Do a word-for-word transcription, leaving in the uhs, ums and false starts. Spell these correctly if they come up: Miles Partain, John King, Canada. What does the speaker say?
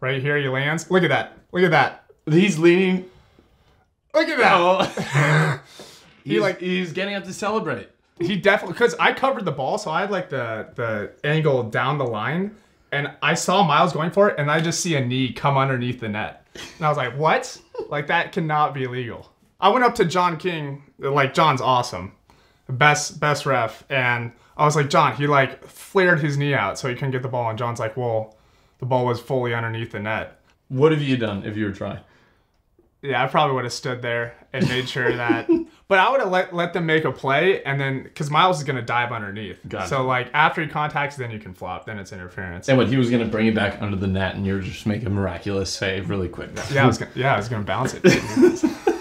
Right here, he lands. Look at that. Look at that. He's leaning. Look at that. he he's, like he's getting up to celebrate. He definitely, because I covered the ball, so I had like the the angle down the line, and I saw Miles going for it, and I just see a knee come underneath the net, and I was like, what? Like, that cannot be legal. I went up to John King, like, John's awesome, best best ref, and I was like, John, he like flared his knee out, so he couldn't get the ball, and John's like, well, the ball was fully underneath the net. What have you done if you were trying? Yeah, I probably would have stood there and made sure that. But I would have let, let them make a play, and then, because Miles is going to dive underneath. Got so, it. Like, after he contacts, then you can flop. Then it's interference. And what, he was going to bring it back under the net, and you were just making a miraculous save really quick. Yeah, I was going yeah, to bounce it.